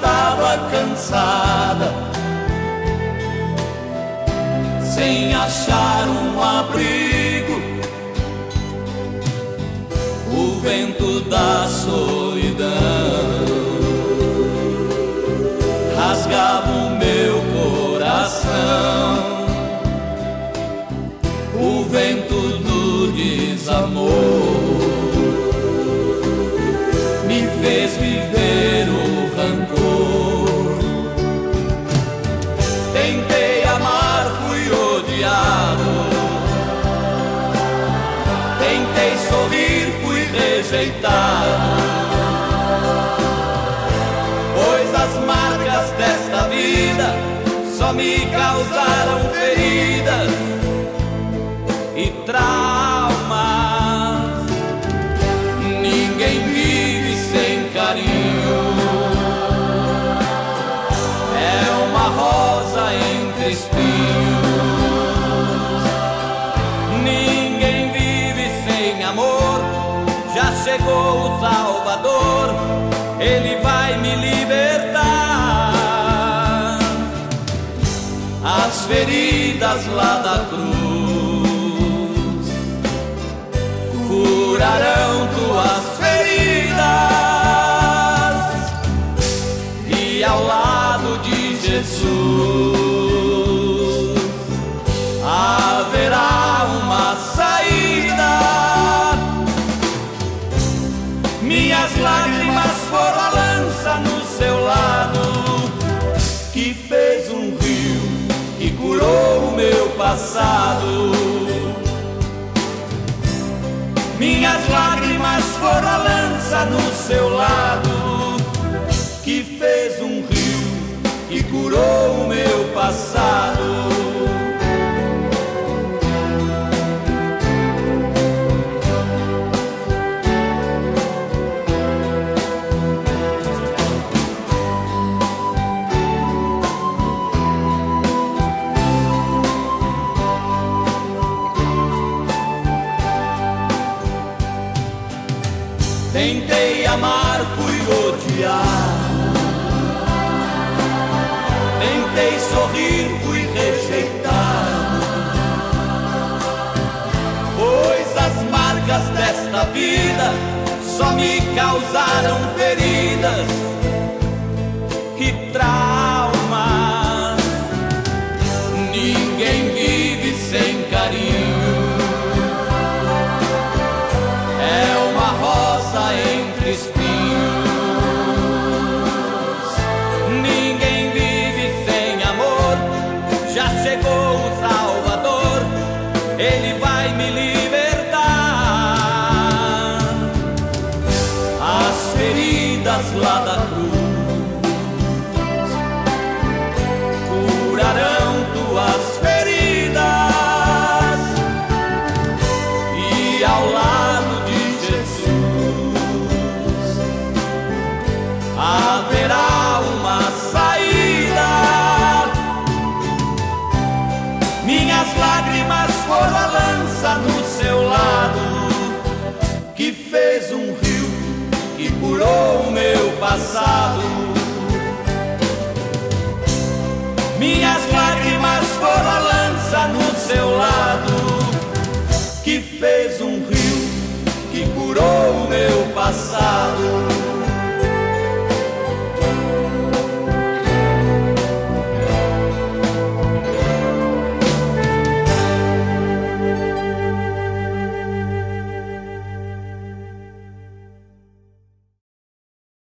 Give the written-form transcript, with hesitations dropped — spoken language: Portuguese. estava cansada, sem achar um abrigo. O vento da solidão rasgava o meu coração. O vento do desamor me fez viver o rancor. Tentei amar, fui odiado. Tentei sorrir, fui rejeitado. Pois as marcas desta vida só me causaram feridas e traumas. Ninguém vive sem carinho. É uma rosa entre espinhos. Ninguém vive sem amor. Já chegou o Salvador, ele vai me libertar. As feridas lá da cruz curarão tuas feridas, e ao lado de Jesus haverá uma saída. Minhas lágrimas foram a lança no seu lado, que fez um rio, que curou o meu passado. Minhas lágrimas foram a lança no seu lado, que fez um rio, que curou o meu passado. Tentei amar, fui odiado. Tentei sorrir, fui rejeitado. Pois as marcas desta vida só me causaram feridas e traumas. Ninguém vive sem carinho. Entre espinhos, ninguém vive sem amor. Já chegou o Salvador, ele vai me libertar. As feridas lá da cruz curarão tuas feridas, e ao lado haverá uma saída. Minhas lágrimas foram a lança no seu lado, que fez um rio, que curou o meu passado. Minhas